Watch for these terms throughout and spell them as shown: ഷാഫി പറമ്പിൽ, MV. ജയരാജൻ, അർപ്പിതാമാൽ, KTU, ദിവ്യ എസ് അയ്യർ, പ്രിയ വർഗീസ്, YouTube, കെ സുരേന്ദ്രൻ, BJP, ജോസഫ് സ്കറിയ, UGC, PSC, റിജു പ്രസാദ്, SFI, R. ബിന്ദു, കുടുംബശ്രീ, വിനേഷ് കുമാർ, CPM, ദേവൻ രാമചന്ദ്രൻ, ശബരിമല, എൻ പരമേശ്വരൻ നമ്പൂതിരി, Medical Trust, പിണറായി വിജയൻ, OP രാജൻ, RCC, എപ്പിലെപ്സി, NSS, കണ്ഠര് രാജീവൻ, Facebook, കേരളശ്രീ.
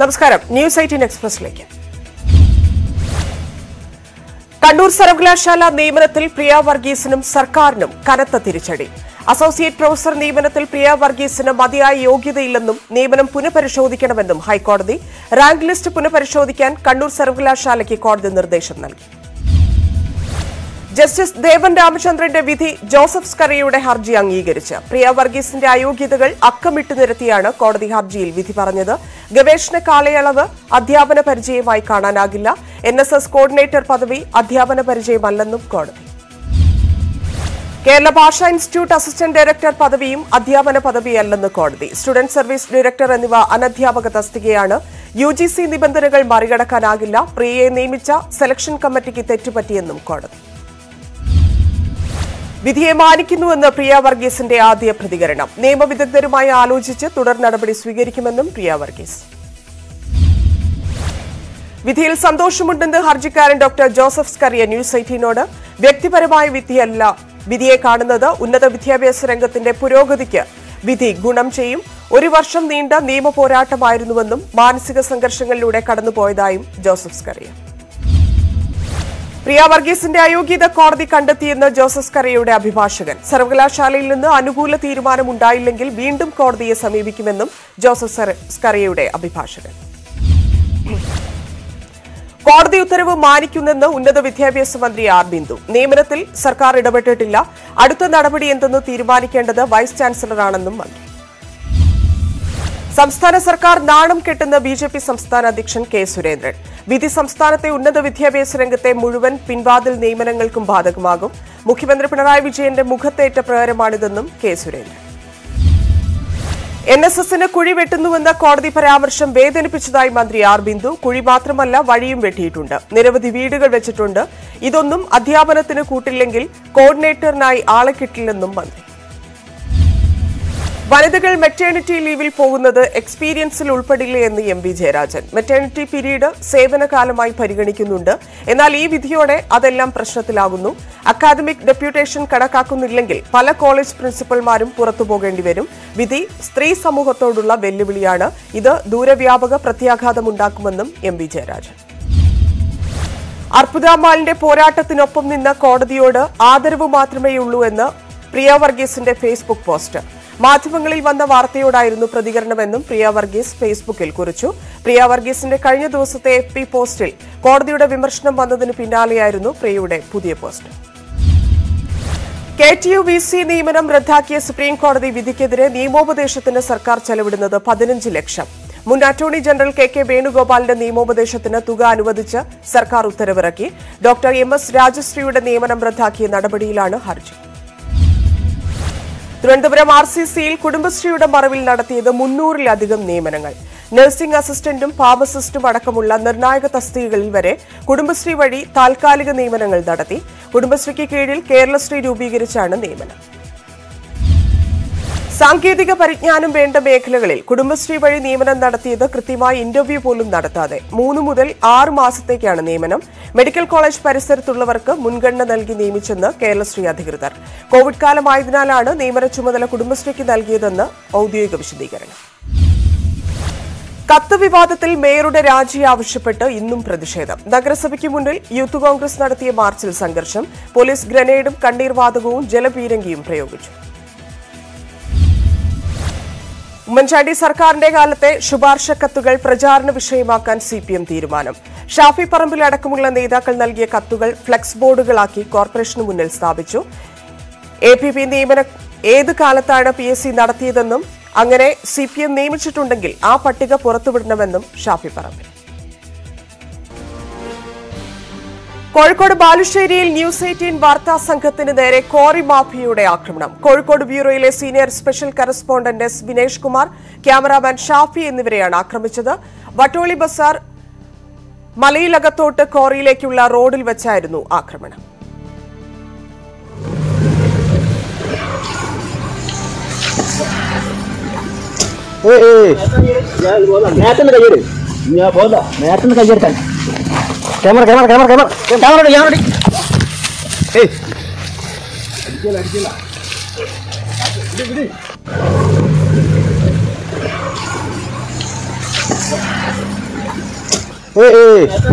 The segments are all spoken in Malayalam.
നമസ്കാരം ന്യൂസ് 18 എക്സ്പ്രസിലേക്ക്. കണ്ണൂർ സർവകലാശാല നിയമനത്തിൽ പ്രിയ വർഗീസിനും സർക്കാരിനും കനത്ത തിരിച്ചടി. അസോസിയേറ്റ് പ്രൊഫസർ നിയമനത്തിൽ പ്രിയ വർഗീസിന് മതിയായ യോഗ്യതയില്ലെന്നും നിയമനം പുനഃപരിശോധിക്കണമെന്നും ഹൈക്കോടതി. റാങ്ക് ലിസ്റ്റ് പുനഃപരിശോധിക്കാൻ കണ്ണൂർ സർവകലാശാലയ്ക്ക് കോടതി നിർദ്ദേശം നൽകി. ജസ്റ്റിസ് ദേവൻ രാമചന്ദ്രന്റെ വിധി ജോസഫ് സ്കറിയുടെ ഹർജി അംഗീകരിച്ച്. പ്രിയ വർഗീസിന്റെ അയോഗ്യതകൾ അക്കമിട്ടു നിരത്തിയാണ് കോടതി ഹർജിയിൽ വിധി പറഞ്ഞത്. ഗവേഷണ കാലയളവ് അധ്യാപന പരിചയമായി കാണാനാകില്ല. NSS കോർഡിനേറ്റർ പദവി അധ്യാപന പരിചയമല്ലെന്നും കോടതി. കേരള ഭാഷാ ഇൻസ്റ്റിറ്റ്യൂട്ട് അസിസ്റ്റന്റ് ഡയറക്ടർ പദവിയും അധ്യാപന പദവിയല്ലെന്ന് കോടതി. സ്റ്റുഡന്റ് സർവീസ് ഡയറക്ടർ എന്നിവ അനധ്യാപക തസ്തികയാണ്. UGC നിബന്ധനകൾ മറികടക്കാനാകില്ല. പ്രിയയെ നിയമിച്ച സെലക്ഷൻ കമ്മിറ്റിക്ക് തെറ്റുപറ്റിയെന്നും കോടതി. വിധിയെ മാനിക്കുന്നുവെന്ന് പ്രിയ വർഗീസിന്റെ ആദ്യ പ്രതികരണം. നിയമവിദഗ്ധരുമായി ആലോചിച്ച് തുടർ നടപടി സ്വീകരിക്കുമെന്നും പ്രിയ വർഗീസ്. വിധിയിൽ സന്തോഷമുണ്ടെന്ന് ഹർജിക്കാരൻ ഡോക്ടർ ജോസഫ് സ്കറിയ ന്യൂസ് 18നോട്. വ്യക്തിപരമായ വിധിയല്ല വിധിയെ കാണുന്നത്. ഉന്നത വിദ്യാഭ്യാസ രംഗത്തിന്റെ പുരോഗതിക്ക് വിധി ഗുണം ചെയ്യും. 1 വർഷം നീണ്ട നിയമ പോരാട്ടമായിരുന്നുവെന്നും മാനസിക സംഘർഷങ്ങളിലൂടെ കടന്നുപോയതായും ജോസഫ് സ്കറിയ. പ്രിയ വർഗീസിന്റെ അയോഗ്യത കോടതി കണ്ടെത്തിയെന്ന് ജോസഫ് സ്കറിയയുടെ അഭിഭാഷകൻ. സർവകലാശാലയിൽ നിന്ന് അനുകൂല തീരുമാനമുണ്ടായില്ലെങ്കിൽ വീണ്ടും കോടതിയെ സമീപിക്കുമെന്നും ജോസഫ് സ്കറിയയുടെ അഭിഭാഷകൻ. കോടതി ഉത്തരവ് മാനിക്കുന്നെന്ന് ഉന്നത വിദ്യാഭ്യാസ മന്ത്രി R. ബിന്ദു. നിയമനത്തിൽ സർക്കാർ ഇടപെട്ടിട്ടില്ല. അടുത്ത നടപടി എന്തെന്ന് തീരുമാനിക്കേണ്ടത് വൈസ് ചാൻസലറാണെന്നും മന്ത്രി. സംസ്ഥാന സർക്കാർ നാണം കെട്ടെന്ന് BJP സംസ്ഥാന അധ്യക്ഷൻ K. സുരേന്ദ്രൻ. വിധി സംസ്ഥാനത്തെ ഉന്നത വിദ്യാഭ്യാസ രംഗത്തെ മുഴുവൻ പിൻവാതിൽ നിയമനങ്ങൾക്കും ബാധകമാകും. മുഖ്യമന്ത്രി പിണറായി വിജയന്റെ മുഖത്തേറ്റ പ്രകാരമാണിതെന്നും K. സുരേന്ദ്രൻ. NSSന് കുഴി വെട്ടുന്നുവെന്ന കോടതി പരാമർശം വേദനിപ്പിച്ചതായി മന്ത്രി R. ബിന്ദു. കുഴി മാത്രമല്ല വഴിയും വെട്ടിയിട്ടുണ്ട്. നിരവധി വീടുകൾ വെച്ചിട്ടുണ്ട്. ഇതൊന്നും അധ്യാപനത്തിന് കൂട്ടില്ലെങ്കിൽ കോർഡിനേറ്ററിനായി ആളെ കിട്ടില്ലെന്നും മന്ത്രി. വനിതകൾ മെറ്റേണിറ്റി ലീവിൽ പോകുന്നത് എക്സ്പീരിയൻസിൽ ഉൾപ്പെടില്ലേ എന്ന് MV. ജയരാജൻ. മെറ്റേണിറ്റി പീരീഡ് സേവനകാലമായി പരിഗണിക്കുന്നുണ്ട്. എന്നാൽ ഈ വിധിയോടെ അതെല്ലാം പ്രശ്നത്തിലാകുന്നു. അക്കാദമിക് ഡെപ്യൂട്ടേഷൻ കണക്കാക്കുന്നില്ലെങ്കിൽ പല കോളേജ് പ്രിൻസിപ്പൽമാരും പുറത്തുപോകേണ്ടി വരും. വിധി സ്ത്രീ സമൂഹത്തോടുള്ള വെല്ലുവിളിയാണ്. ഇത് ദൂരവ്യാപക പ്രത്യാഘാതമുണ്ടാക്കുമെന്നും MV. ജയരാജൻ. അർപ്പിതാമാലിന്റെ പോരാട്ടത്തിനൊപ്പം നിന്ന കോടതിയോട് ആദരവ് മാത്രമേയുള്ളൂ എന്ന് പ്രിയ വർഗീസിന്റെ ഫേസ്ബുക്ക് പോസ്റ്റ്. മാധ്യമങ്ങളിൽ വന്ന വാർത്തയോടായിരുന്നു പ്രതികരണമെന്നും പ്രിയ വർഗീസ് ഫേസ്ബുക്കിൽ കുറിച്ചു. പ്രിയ വർഗീസിന്റെ കഴിഞ്ഞ ദിവസത്തെ FB പോസ്റ്റിൽ കോടതിയുടെ വിമർശനം വന്നതിന് പിന്നാലെയായിരുന്നു പ്രിയയുടെ പുതിയ പോസ്റ്റ്. KTU VC നിയമനം റദ്ദാക്കിയ സുപ്രീം കോടതി വിധിക്കെതിരെ നിയമോപദേശത്തിന് സർക്കാർ ചെലവിടുന്നത് 15 ലക്ഷം. മുൻ അറ്റോർണി ജനറൽ KK വേണുഗോപാലിന്റെ നിയമോപദേശത്തിന് തുക അനുവദിച്ച് സർക്കാർ ഉത്തരവിറക്കി. Doctor MS. രാജശ്രീയുടെ നിയമനം റദ്ദാക്കിയ നടപടിയിലാണ് ഹർജി. തിരുവനന്തപുരം RCCയിൽ കുടുംബശ്രീയുടെ മറവിൽ നടത്തിയത് 300-ലധികം നിയമനങ്ങൾ. നഴ്സിംഗ് അസിസ്റ്റന്റും ഫാർമസിസ്റ്റും അടക്കമുള്ള നിർണായക തസ്തികകളിൽ വരെ കുടുംബശ്രീ വഴി താൽക്കാലിക നിയമനങ്ങൾ നടത്തി. കുടുംബശ്രീക്ക് കീഴിൽ കേരളശ്രീ രൂപീകരിച്ചാണ് നിയമനം. സാങ്കേതിക പരിജ്ഞാനം വേണ്ട മേഖലകളിൽ കുടുംബശ്രീ വഴി നിയമനം നടത്തിയത് കൃത്യമായ ഇന്റർവ്യൂ പോലും നടത്താതെ 3 മുതൽ 6 മാസത്തേക്കാണ് നിയമനം. മെഡിക്കൽ കോളേജ് പരിസരത്തുള്ളവർക്ക് മുൻഗണന നൽകി നിയമിച്ചെന്ന് കേരളശ്രീ അധികൃതർ. കോവിഡ് കാലമായതിനാലാണ് നിയമന ചുമതല കുടുംബശ്രീക്ക് നൽകിയതെന്ന് ഔദ്യോഗിക വിശദീകരണം. കത്ത് വിവാദത്തിൽ മേയറുടെ രാജി ആവശ്യപ്പെട്ട് ഇന്നും പ്രതിഷേധം. നഗരസഭയ്ക്ക് മുന്നിൽ യൂത്ത് കോൺഗ്രസ് നടത്തിയ മാർച്ചിൽ സംഘർഷം. പോലീസ് ഗ്രനേഡും കണ്ണീർവാതകവും ജലപീരങ്കിയും പ്രയോഗിച്ചു. ഉമ്മൻചാണ്ടി സർക്കാരിന്റെ കാലത്തെ ശുപാർശ കത്തുകൾ പ്രചാരണ വിഷയമാക്കാൻ CPM തീരുമാനം. ഷാഫി പറമ്പിലടക്കമുള്ള നേതാക്കൾ നൽകിയ കത്തുകൾ ഫ്ലക്സ് ബോർഡുകളാക്കി കോർപ്പറേഷന് മുന്നിൽ സ്ഥാപിച്ചു. APP നിയമനം ഏത് കാലത്താണ് PSC നടത്തിയതെന്നും അങ്ങനെ CPM നിയമിച്ചിട്ടുണ്ടെങ്കിൽ ആ പട്ടിക പുറത്തുവിടണമെന്നും ഷാഫി പറമ്പിൽ. കോഴിക്കോട് ബാലുശ്ശേരിയിൽ ന്യൂസ് 18 വാർത്താ സംഘത്തിന് നേരെ കോറി മാഫിയയുടെ ആക്രമണം. കോഴിക്കോട് ബ്യൂറോയിലെ senior special correspondent വിനേഷ് കുമാർ, cameraman Shafi എന്നിവരെയാണ് ആക്രമിച്ചത്. വട്ടോളി ബസാർ മലയിലകത്തോട്ട് കോറിയിലേക്കുള്ള റോഡിൽ വെച്ചായിരുന്നു ആക്രമണം. വാർത്ത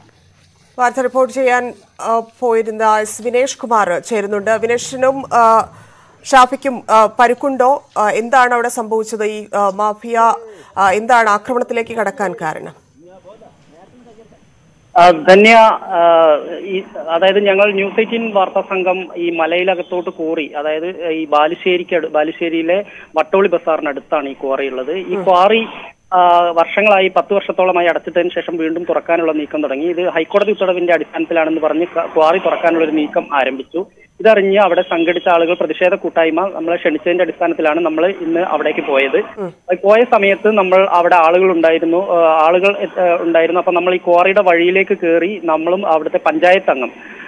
റിപ്പോർട്ട് ചെയ്യാൻ പോയിരുന്ന വിനേഷ് കുമാർ ചേരുന്നുണ്ട്. വിനേഷിനും ഷാഫിക്കും പരുക്കുണ്ടോ? എന്താണ് അവിടെ സംഭവിച്ചത്? ഈ മാഫിയ എന്താണ് ആക്രമണത്തിലേക്ക് കടക്കാൻ കാരണം? ധന്യ, അതായത് ഞങ്ങൾ News18 വാർത്താ സംഘം ഈ മലയിലകത്തോട്ട് കോറി, അതായത് ഈ ബാലുശ്ശേരിയിലെ വട്ടോളി ബസാറിനടുത്താണ് ഈ ക്വാറിയുള്ളത്. ഈ ക്വാറി വർഷങ്ങളായി 10 വർഷത്തോളമായി അടച്ചിട്ടതിന് ശേഷം വീണ്ടും തുറക്കാനുള്ള നീക്കം തുടങ്ങി. ഇത് ഹൈക്കോടതി ഉത്തരവിന്റെ അടിസ്ഥാനത്തിലാണെന്ന് പറഞ്ഞ് ക്വാറി തുറക്കാനുള്ള ഒരു നീക്കം ആരംഭിച്ചു. ഇതറിഞ്ഞ് അവിടെ സംഘടിച്ച ആളുകൾ പ്രതിഷേധ കൂട്ടായ്മ നമ്മളെ ക്ഷണിച്ചതിന്റെ അടിസ്ഥാനത്തിലാണ് നമ്മൾ ഇന്ന് അവിടേക്ക് പോയത്. പോയ സമയത്ത് നമ്മൾ അവിടെ ആളുകൾ ഉണ്ടായിരുന്നു. അപ്പൊ നമ്മൾ ഈ ക്വാറിയുടെ വഴിയിലേക്ക് കയറി, നമ്മളും അവിടുത്തെ പഞ്ചായത്ത് അംഗം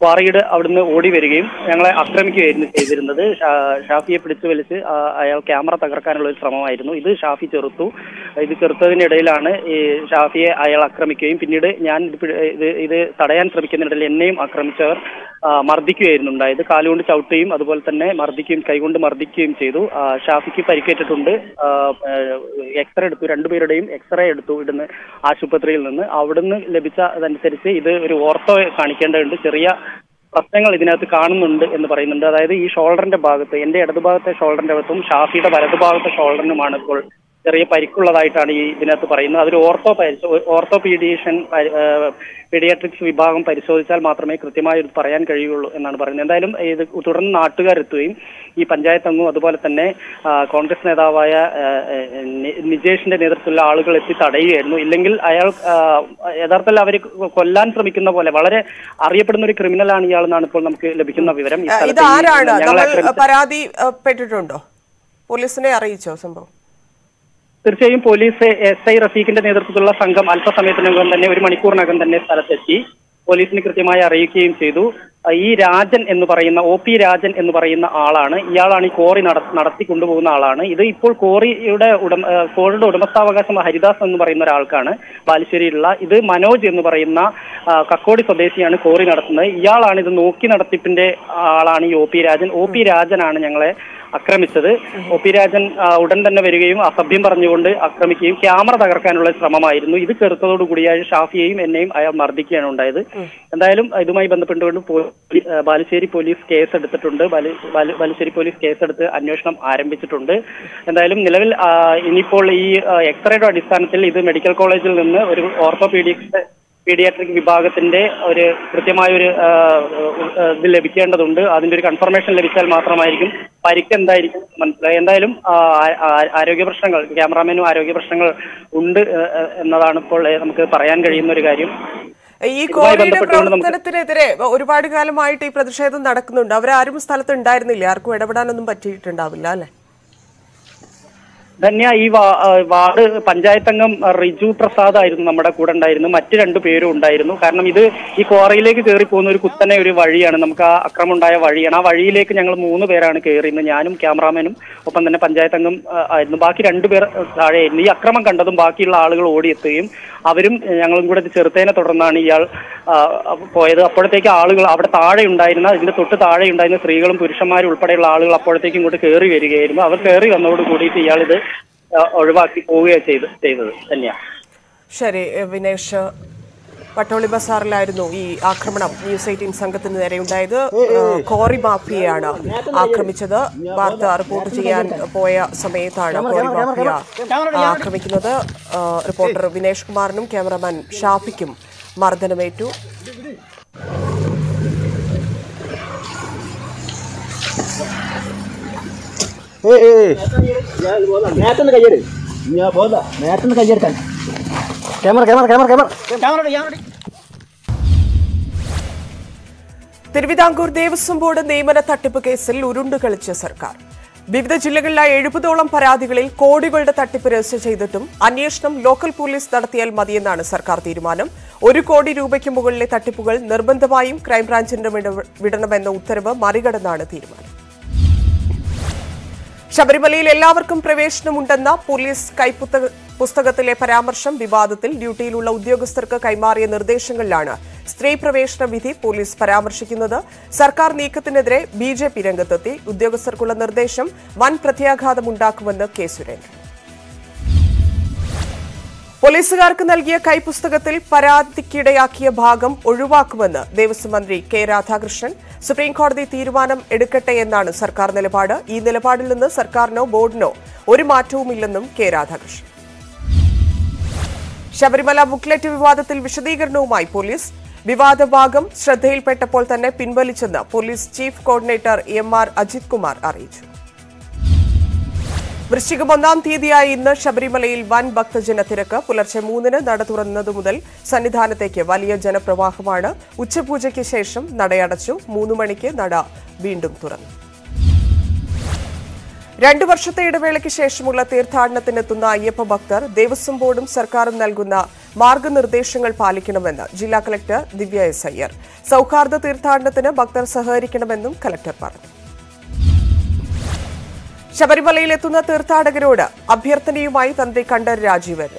ക്വാറിയുടെ അവിടുന്ന് ഓടി വരികയും ഞങ്ങളെ ആക്രമിക്കുകയായിരുന്നു ചെയ്തിരുന്നത്. ഷാഫിയെ പിടിച്ചു വലിച്ച് അയാൾ ക്യാമറ തകർക്കാനുള്ള ഒരു ശ്രമമായിരുന്നു. ഇത് ഷാഫി ചെറുത്തു. ഇത് ചെറുത്തതിനിടയിലാണ് ഈ ഷാഫിയെ അയാൾ ആക്രമിക്കുകയും പിന്നീട് ഞാൻ ഇത് തടയാൻ ശ്രമിക്കുന്നതിനിടയിൽ എന്നെയും ആക്രമിച്ചവർ മർദ്ദിക്കുകയായിരുന്നു ഉണ്ടായത്. കാലുകൊണ്ട് ചവിട്ടുകയും അതുപോലെ തന്നെ മർദ്ദിക്കുകയും കൈകൊണ്ട് മർദ്ദിക്കുകയും ചെയ്തു. ഷാഫിക്ക് പരിക്കേറ്റിട്ടുണ്ട്. എക്സ്റേ എടുത്തു, 2 പേരുടെയും എക്സ്റേ എടുത്തു ഇടുന്ന ആശുപത്രിയിൽ നിന്ന്. അവിടുന്ന് ലഭിച്ചതനുസരിച്ച് ഇത് ഒരു ഓർത്തോ കാണിക്കേണ്ടതുണ്ട്. ചെറിയ പ്രശ്നങ്ങൾ ഇതിനകത്ത് കാണുന്നുണ്ട് എന്ന് പറയുന്നുണ്ട്. അതായത് ഈ ഷോൾഡറിന്റെ ഭാഗത്ത്, എന്റെ ഇടതുഭാഗത്തെ ഷോൾഡറിന്റെ അകത്തും ഷാഫിയുടെ വലതുഭാഗത്തെ ഷോൾഡറിനുമാണ് ഇപ്പോൾ ചെറിയ പരിക്കുള്ളതായിട്ടാണ് ഈ ഇതിനകത്ത് പറയുന്നത്. അതൊരു ഓർത്തോപീഡിയൻ പീഡിയാട്രിക്സ് വിഭാഗം പരിശോധിച്ചാൽ മാത്രമേ കൃത്യമായി ഇത് പറയാൻ കഴിയുള്ളൂ എന്നാണ് പറയുന്നത്. എന്തായാലും ഇത് തുടർന്ന് നാട്ടുകാരെത്തുകയും ഈ പഞ്ചായത്ത് അംഗവും അതുപോലെ തന്നെ കോൺഗ്രസ് നേതാവായ നിജേഷിന്റെ നേതൃത്വത്തിലുള്ള ആളുകൾ എത്തി തടയുകയായിരുന്നു. ഇല്ലെങ്കിൽ അയാൾ യഥാർത്ഥത്തിൽ അവർ കൊല്ലാൻ ശ്രമിക്കുന്ന പോലെ, വളരെ അറിയപ്പെടുന്ന ഒരു ക്രിമിനലാണ് ഇയാൾ എന്നാണ് ഇപ്പോൾ നമുക്ക് ലഭിക്കുന്ന വിവരം. പോലീസിനെ അറിയിച്ചോ സംഭവം? തീർച്ചയായും പോലീസ് SI റഫീഖിന്റെ നേതൃത്വത്തിലുള്ള സംഘം അല്പസമയത്തിനകം തന്നെ, 1 മണിക്കൂറിനകം തന്നെ സ്ഥലത്തെത്തി പോലീസിന് കൃത്യമായി അറിയിക്കുകയും ചെയ്തു. ഈ രാജൻ എന്ന് പറയുന്ന OP രാജൻ എന്ന് പറയുന്ന ആളാണ്, ഇയാളാണ് ഈ കോറി നടത്തി കൊണ്ടുപോകുന്ന ആളാണ്. ഇത് ഇപ്പോൾ കോറിയുടെ ഉടമസ്ഥാവകാശം ഹരിദാസ് എന്ന് പറയുന്ന ഒരാൾക്കാണ് ബാലുശ്ശേരിയിലുള്ള. ഇത് മനോജ് എന്ന് പറയുന്ന കക്കോടി സ്വദേശിയാണ് കോറി നടത്തുന്നത്. ഇയാളാണ് ഇത് നോക്കി നടത്തിപ്പിന്റെ ആളാണ് ഈ OP രാജൻ. OP രാജനാണ് ഞങ്ങളെ ആക്രമിച്ചത്. OP രാജൻ ഉടൻ തന്നെ വരികയും അസഭ്യം പറഞ്ഞുകൊണ്ട് ആക്രമിക്കുകയും ക്യാമറ തകർക്കാനുള്ള ശ്രമമായിരുന്നു. ഇത് ചെറുത്തതോടുകൂടിയായ ഷാഫിയെയും എന്നെയും അയാൾ മർദ്ദിക്കുകയാണ് ഉണ്ടായത്. എന്തായാലും ഇതുമായി ബന്ധപ്പെട്ടുകൊണ്ട് ബാലുശ്ശേരി പോലീസ് കേസെടുത്തിട്ടുണ്ട്. ബാലുശ്ശേരി പോലീസ് കേസെടുത്ത് അന്വേഷണം ആരംഭിച്ചിട്ടുണ്ട്. എന്തായാലും നിലവിൽ ഇനിയിപ്പോൾ ഈ എക്സ്റേയുടെ അടിസ്ഥാനത്തിൽ ഇത് മെഡിക്കൽ കോളേജിൽ നിന്ന് ഒരു പീഡിയാട്രിക് വിഭാഗത്തിന്റെ ഒരു കൃത്യമായൊരു ഇത് ലഭിക്കേണ്ടതുണ്ട്. അതിന്റെ ഒരു കൺഫർമേഷൻ ലഭിച്ചാൽ മാത്രമായിരിക്കും പരിക്ക് എന്തായിരിക്കും മനസ്സിലായി. എന്തായാലും ആരോഗ്യപ്രശ്നങ്ങൾ, ക്യാമറാമാനും ആരോഗ്യപ്രശ്നങ്ങൾ ഉണ്ട് എന്നതാണ് ഇപ്പോൾ നമുക്ക് പറയാൻ കഴിയുന്ന ഒരു കാര്യം. ഈ കോറിയുടെ പ്രവർത്തനത്തിനെതിരെ ഒരുപാട് കാലമായിട്ട് ഈ പ്രതിഷേധം നടക്കുന്നുണ്ട്. അവരാരും സ്ഥലത്ത് ഉണ്ടായിരുന്നില്ല, ആർക്കും ഇടപെടാനൊന്നും പറ്റിയിട്ടുണ്ടാവില്ല അല്ലെ? ധന്യ, ഈ വാർഡ് പഞ്ചായത്തംഗം റിജു പ്രസാദ് ആയിരുന്നു നമ്മുടെ കൂടെ ഉണ്ടായിരുന്നു. മറ്റ് 2 പേരും ഉണ്ടായിരുന്നു. കാരണം ഇത് ഈ ക്വാറിയിലേക്ക് കയറി പോകുന്ന ഒരു കുത്തനെ ഒരു വഴിയാണ്, നമുക്ക് ആ അക്രമം ഉണ്ടായ വഴിയാണ്. ആ വഴിയിലേക്ക് ഞങ്ങൾ 3 പേരാണ് കയറിയിരുന്നത്. ഞാനും ക്യാമറാമാനും ഒപ്പം തന്നെ പഞ്ചായത്തംഗം ആയിരുന്നു. ബാക്കി 2 പേർ താഴെയായിരുന്നു. ഈ അക്രമം കണ്ടതും ബാക്കിയുള്ള ആളുകൾ ഓടിയെത്തുകയും അവരും ഞങ്ങളും കൂടെ ചെറുത്തേനെ തുടർന്നാണ് ഇയാൾ പോയത്. അപ്പോഴത്തേക്ക് ആളുകൾ അവിടെ താഴെ ഉണ്ടായിരുന്ന, ഇതിന്റെ തൊട്ട് താഴെ ഉണ്ടായിരുന്ന സ്ത്രീകളും പുരുഷന്മാരും ഉൾപ്പെടെയുള്ള ആളുകൾ അപ്പോഴത്തേക്കും ഇങ്ങോട്ട് കയറി വരികയായിരുന്നു. അവർ കയറി വന്നതോട് കൂടിയിട്ട് ഇയാൾ ഇത് ഒഴിവാക്കി പോവുകയാണ് ചെയ്തത് തന്നെയാണ്. ശരി വിനേഷ്, പട്ടോളി ബസാറിലായിരുന്നു ഈ ആക്രമണം News18 സംഘത്തിന് നേരെ ഉണ്ടായത്. കോറി മാഫിയയാണ് ആക്രമിച്ചത്. വാർത്ത റിപ്പോർട്ട് ചെയ്യാൻ പോയ സമയത്താണ് കോറി മാഫിയ ആക്രമിക്കുന്നത്. റിപ്പോർട്ടർ വിനേഷ് കുമാറിനും ക്യാമറമാൻ ഷാഫിക്കും മർദ്ദനമേറ്റു. തിരുവിതാംകൂർ ദേവസ്വം ബോർഡ് നിയമന തട്ടിപ്പ് കേസിൽ ഉരുണ്ടു കളിച്ച സർക്കാർ. വിവിധ ജില്ലകളിലായി 70ഓളം പരാതികളിൽ കോടികളുടെ തട്ടിപ്പ് രജിസ്റ്റർ ചെയ്തിട്ടും അന്വേഷണം ലോക്കൽ പോലീസ് നടത്തിയാൽ മതിയെന്നാണ് സർക്കാർ തീരുമാനം. 1 കോടി രൂപയ്ക്ക് മുകളിലെ തട്ടിപ്പുകൾ നിർബന്ധമായും ക്രൈംബ്രാഞ്ചിന്റെ വിടണമെന്ന ഉത്തരവ് മറികടന്നാണ് തീരുമാനം. ശബരിമലയിൽ എല്ലാവർക്കും പ്രവേശനമുണ്ടെന്ന പോലീസ് കൈപ്പുസ്തകത്തിലെ പരാമർശം വിവാദത്തിൽ. ഡ്യൂട്ടിയിലുള്ള ഉദ്യോഗസ്ഥർക്ക് കൈമാറിയ നിർദ്ദേശങ്ങളിലാണ് സ്ത്രീ പ്രവേശന വിധി പോലീസ് പരാമർശിക്കുന്നത്. സർക്കാർ നീക്കത്തിനെതിരെ ബിജെപി രംഗത്തെത്തി. ഉദ്യോഗസ്ഥർക്കുള്ള നിർദ്ദേശം വൻ പ്രത്യാഘാതമുണ്ടാക്കുമെന്ന് കെ സുരേന്ദ്രൻ. പോലീസുകാർക്ക് നൽകിയ കൈപ്പുസ്തകത്തിൽ പരാതിക്കിടയാക്കിയ ഭാഗം ഒഴിവാക്കുമെന്ന് ദേവസ്വം മന്ത്രി കെ രാധാകൃഷ്ണൻ. സുപ്രീംകോടതി തീരുമാനം എടുക്കട്ടെ എന്നാണ് സർക്കാർ നിലപാട്. ഈ നിലപാടിൽ നിന്ന് സർക്കാരിനോ ബോർഡിനോ ഒരു മാറ്റവുമില്ലെന്നും കെ രാധാകൃഷ്ണൻ. ശബരിമല ബുക്ക്ലെറ്റ് വിവാദത്തിൽ വിശദീകരണവുമായി പോലീസ്. വിവാദഭാഗം ശ്രദ്ധയിൽപ്പെട്ടപ്പോൾ തന്നെ പിൻവലിച്ചെന്ന് police chief coordinator M R. Ajith Kumar അറിയിച്ചു. വൃശ്ചികം 1-ാം തീയതിയായ ഇന്ന് ശബരിമലയിൽ വൻ ഭക്തജന തിരക്ക്. പുലർച്ചെ 3-ന് നട തുറന്നതു മുതൽ സന്നിധാനത്തേക്ക് വലിയ ജനപ്രവാഹമാണ്. ഉച്ചപൂജയ്ക്ക് ശേഷം നടയടച്ചു. 3 മണിക്ക് നട വീണ്ടും തുറന്നു. 2 വർഷത്തെ ഇടവേളയ്ക്ക് ശേഷമുള്ള തീർത്ഥാടനത്തിനെത്തുന്ന അയ്യപ്പ ഭക്തർ ദേവസ്വം ബോർഡും സർക്കാരും നൽകുന്ന മാർഗനിർദ്ദേശങ്ങൾ പാലിക്കണമെന്ന് ജില്ലാ കളക്ടർ ദിവ്യ എസ് അയ്യർ. സൌഹാർദ്ദ തീർത്ഥാടനത്തിന് ഭക്തർ സഹകരിക്കണമെന്നും കളക്ടർ പറഞ്ഞു. ശബരിമലയിലെത്തുന്ന തീർത്ഥാടകരോട് അഭ്യർത്ഥനയുമായി തന്ത്രി കണ്ഠര് രാജീവൻ.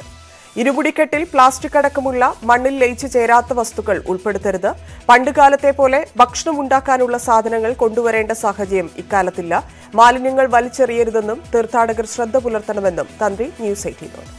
ഇരുമുടിക്കെട്ടിൽ പ്ലാസ്റ്റിക് അടക്കമുള്ള മണ്ണിൽ ലയിച്ചു ചേരാത്ത വസ്തുക്കൾ ഉൾപ്പെടുത്തരുത്. പണ്ടുകാലത്തെ പോലെ ഭക്ഷണമുണ്ടാക്കാനുള്ള സാധനങ്ങൾ കൊണ്ടുവരേണ്ട സാഹചര്യം ഇക്കാലത്തില്ല. മാലിന്യങ്ങൾ വലിച്ചെറിയരുതെന്നും തീർത്ഥാടകർ ശ്രദ്ധ പുലർത്തണമെന്നും തന്ത്രി News18നോട്.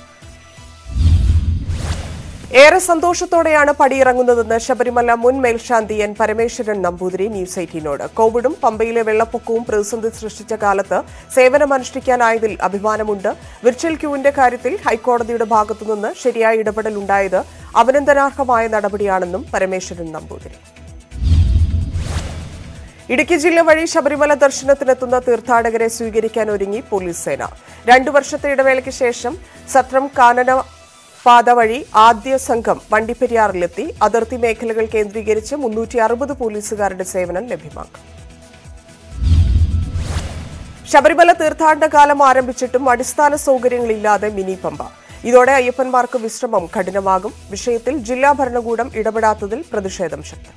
ഏറെ സന്തോഷത്തോടെയാണ് പടിയിറങ്ങുന്നതെന്ന് ശബരിമല മുൻ മേൽശാന്തി എൻ പരമേശ്വരൻ നമ്പൂതിരി News18നോട്. കോവിഡും പമ്പയിലെ വെള്ളപ്പൊക്കവും പ്രതിസന്ധി സൃഷ്ടിച്ച കാലത്ത് സേവനമനുഷ്ഠിക്കാനായതിൽ അഭിമാനമുണ്ട്. വിർച്വൽ ക്യൂവിന്റെ കാര്യത്തിൽ ഹൈക്കോടതിയുടെ ഭാഗത്തുനിന്ന് ശരിയായ ഇടപെടൽ ഉണ്ടായത് അഭിനന്ദനാർഹമായ നടപടിയാണെന്നും പരമേശ്വരൻ നമ്പൂതിരി. ഇടുക്കി ജില്ല വഴി ശബരിമല ദർശനത്തിനെത്തുന്ന തീർത്ഥാടകരെ സ്വീകരിക്കാൻ ഒരുങ്ങി പോലീസ് സേന. 2 വർഷത്തെ ഇടവേളയ്ക്ക് ശേഷം സത്രം കാനനപാത വഴി ആദ്യ സംഘം വണ്ടിപ്പെരിയാറിലെത്തി. അതിർത്തി മേഖലകൾ കേന്ദ്രീകരിച്ച് 360 പോലീസുകാരുടെ സേവനം ലഭ്യമാക്കും. ശബരിമല തീർത്ഥാടനകാലം ആരംഭിച്ചിട്ടും അടിസ്ഥാന സൌകര്യങ്ങളില്ലാതെ മിനി പമ്പ. ഇതോടെ അയ്യപ്പന്മാർക്ക് വിശ്രമം കഠിനമാകും. വിഷയത്തിൽ ജില്ലാ ഭരണകൂടം ഇടപെടാത്തതിൽ പ്രതിഷേധം ശക്തം.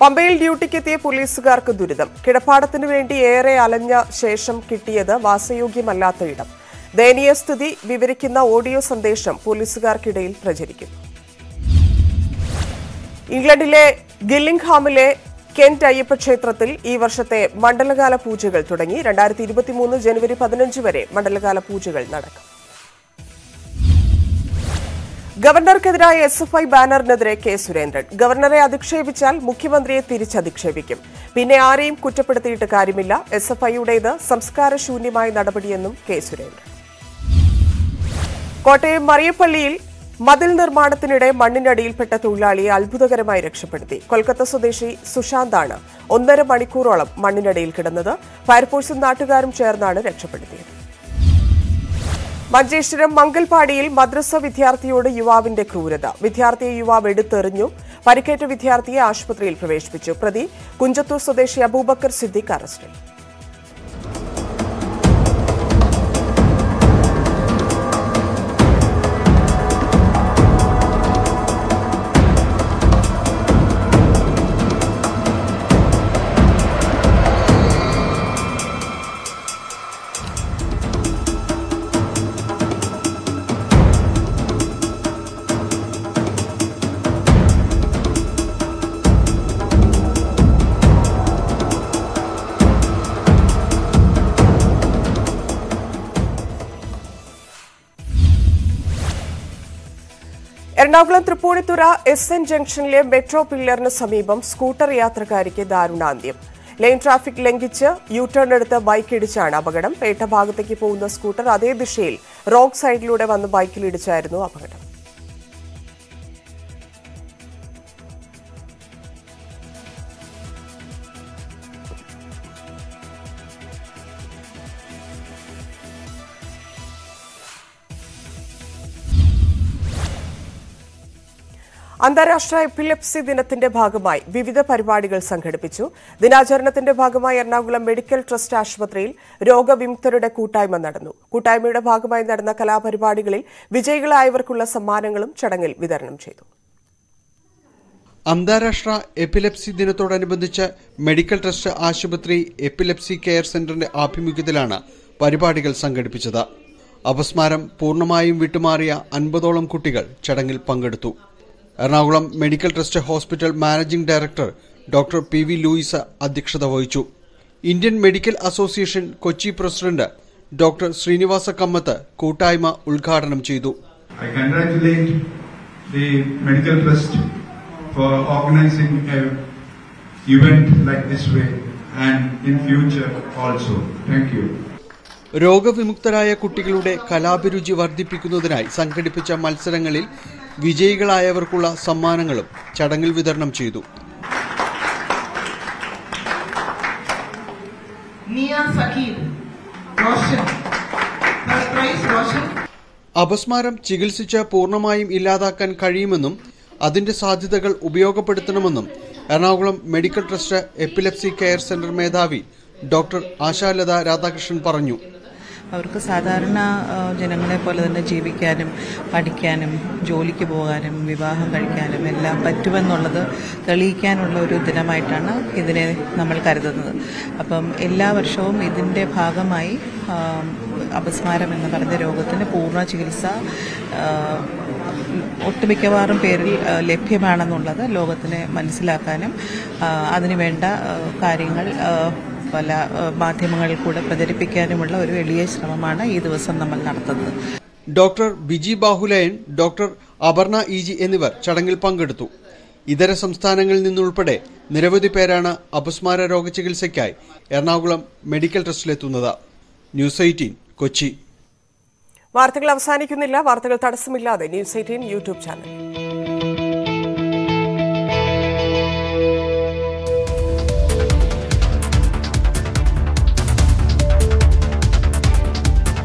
പമ്പയിൽ ഡ്യൂട്ടിക്കെത്തിയ പോലീസുകാർക്ക് ദുരിതം. കിടപ്പാടത്തിനു വേണ്ടി ഏറെ അലഞ്ഞ ശേഷം കിട്ടിയത് വാസയോഗ്യമല്ലാത്ത ഇടം. ദയനീയ സ്ഥിതി വിവരിക്കുന്ന ഓഡിയോ സന്ദേശം പോലീസുകാർക്കിടയിൽ പ്രചരിക്കും. ഇംഗ്ലണ്ടിലെ ഗില്ലിംഗ്ഹാമിലെ കെന്റ് അയ്യപ്പ ക്ഷേത്രത്തിൽ ഈ വർഷത്തെ മണ്ഡലകാല പൂജകൾ തുടങ്ങി. 2023 ജനുവരി 15 വരെ മണ്ഡലകാല പൂജകൾ നടക്കും. ഗവർണർക്കെതിരായ SFI ബാനറിനെതിരെ കെ സുരേന്ദ്രൻ. ഗവർണറെ അധിക്ഷേപിച്ചാൽ മുഖ്യമന്ത്രിയെ തിരിച്ചധിക്ഷേപിക്കും. പിന്നെ ആരെയും കുറ്റപ്പെടുത്തിയിട്ട് കാര്യമില്ല. SFIയുടേത് സംസ്കാരശൂന്യമായ നടപടിയെന്നും കെ സുരേന്ദ്രൻ. കോട്ടയം മറിയപ്പള്ളിയിൽ മതിൽ നിർമ്മാണത്തിനിടെ മണ്ണിനടിയിൽപ്പെട്ട തൊഴിലാളിയെ അത്ഭുതകരമായി രക്ഷപ്പെടുത്തി. കൊൽക്കത്ത സ്വദേശി സുശാന്താണ് 1.5 മണിക്കൂറോളം മണ്ണിനടിയിൽ കിടന്നത്. ഫയർഫോഴ്സും നാട്ടുകാരും ചേർന്നാണ് രക്ഷപ്പെടുത്തിയത്. മഞ്ചേശ്വരം മംഗൽപാടിയിൽ മദ്രസ വിദ്യാർത്ഥിയോട് യുവാവിന്റെ ക്രൂരത. വിദ്യാർത്ഥിയെ യുവാവ് എടുത്തെറിഞ്ഞു. പരിക്കേറ്റ വിദ്യാർത്ഥിയെ ആശുപത്രിയിൽ പ്രവേശിപ്പിച്ചു. പ്രതി കുഞ്ചത്തൂർ സ്വദേശി അബൂബക്കർ സിദ്ദിഖ് അറസ്റ്റിൽ. എറണാകുളം തൃപ്പൂണിത്തുറ SN ജംഗ്ഷനിലെ മെട്രോ പില്ലറിന് സമീപം സ്കൂട്ടർ യാത്രക്കാരിക്ക് ദാരുണാന്ത്യം. ലൈൻ ട്രാഫിക് ലംഘിച്ച് യൂട്ടേൺ എടുത്ത് ബൈക്ക് ഇടിച്ചാണ് അപകടം. പേട്ട ഭാഗത്തേക്ക് പോകുന്ന സ്കൂട്ടർ അതേ ദിശയിൽ റോങ് സൈഡിലൂടെ വന്ന് ബൈക്കിലിടിച്ചായിരുന്നു അപകടം. അന്താരാഷ്ട്ര എപ്പിലെപ്സി ദിനത്തിന്റെ ഭാഗമായി വിവിധ പരിപാടികൾ സംഘടിപ്പിച്ചു. ദിനാചരണത്തിന്റെ ഭാഗമായി എറണാകുളം മെഡിക്കൽ ട്രസ്റ്റ് ആശുപത്രിയിൽ രോഗവിമുക്തരുടെ കൂട്ടായ്മ നടന്നു. കൂട്ടായ്മയുടെ ഭാഗമായി നടന്ന കലാപരിപാടികളിൽ വിജയികളായവർക്കുള്ള സമ്മാനങ്ങളും ചടങ്ങിൽ വിതരണം ചെയ്തു. അന്താരാഷ്ട്ര എപ്പിലെപ്സി ദിനത്തോടനുബന്ധിച്ച് മെഡിക്കൽ ട്രസ്റ്റ് ആശുപത്രി എപ്പിലെപ്സി കെയർ സെന്ററിന്റെ ആഭിമുഖ്യത്തിലാണ് പരിപാടികൾ സംഘടിപ്പിച്ചത്. അപസ്മാരം പൂർണ്ണമായും വിട്ടുമാറിയ 50ഓളം കുട്ടികൾ ചടങ്ങിൽ പങ്കെടുത്തു. Ernakulam medical trust hospital managing director doctor P V. Louis അധ്യക്ഷത വഹിച്ചു. Indian medical association Kochi president doctor Srinivasa Kamath കൂട്ടായ്മ ഉദ്ഘാടനം ചെയ്തു. I congratulate the Medical Trust for organizing an event like this way and in future also. Thank you. രോഗവിമുക്തരായ കുട്ടികളുടെ കലാഭിരുചി വർദ്ധിപ്പിക്കുന്നതിനായി സംഘടിപ്പിച്ച മത്സരങ്ങളിൽ വിജയികളായവർക്കുള്ള സമ്മാനങ്ങളും ചടങ്ങിൽ വിതരണം ചെയ്തു. അപസ്മാരം ചികിത്സിച്ച് പൂർണ്ണമായും ഇല്ലാതാക്കാൻ കഴിയുമെന്നും അതിന്റെ സാധ്യതകൾ ഉപയോഗപ്പെടുത്തണമെന്നും Ernakulam medical trust എപ്പിലെപ്സി care centre മേധാവി ഡോക്ടർ ആശ ലത രാധാകൃഷ്ണൻ പറഞ്ഞു. അവർക്ക് സാധാരണ ജനങ്ങളെ പോലെ തന്നെ ജീവിക്കാനും പഠിക്കാനും ജോലിക്ക് പോകാനും വിവാഹം കഴിക്കാനും എല്ലാം പറ്റുമെന്നുള്ളത് തെളിയിക്കാനുള്ള ഒരു ദിനമായിട്ടാണ് ഇതിനെ നമ്മൾ കരുതുന്നത്. അപ്പം എല്ലാ വർഷവും ഇതിൻ്റെ ഭാഗമായി അപസ്മാരം എന്ന് പറഞ്ഞ രോഗത്തിന് പൂർണ്ണ ചികിത്സ ഒട്ടുമിക്കവാറും പേരിൽ ലഭ്യമാണെന്നുള്ളത് ലോകത്തിന് മനസ്സിലാക്കാനും അതിനുവേണ്ട കാര്യങ്ങൾ പല മാധ്യമങ്ങളിൽ കൂടെ പ്രചരിപ്പിക്കാനുമുള്ള ഒരു വലിയ ശ്രമമാണ് ഈ ദിവസം നമ്മൾ നടത്തുന്നത്. Doctor Biji Bahulain, doctor Aparna E G എന്നിവർ ചടങ്ങിൽ പങ്കെടുത്തു. ഇതര സംസ്ഥാനങ്ങളിൽ നിന്നുൾപ്പെടെ നിരവധി പേരാണ് അപസ്മാര രോഗ ചികിത്സയ്ക്കായി എറണാകുളം മെഡിക്കൽ ട്രസ്റ്റിലെത്തുന്നത്. News18 കൊച്ചി. വാർത്തകൾ അവസാനിക്കുന്നില്ല. വാർത്തകൾ തടസ്സമില്ലാതെ News18 യൂട്യൂബ് ചാനൽ.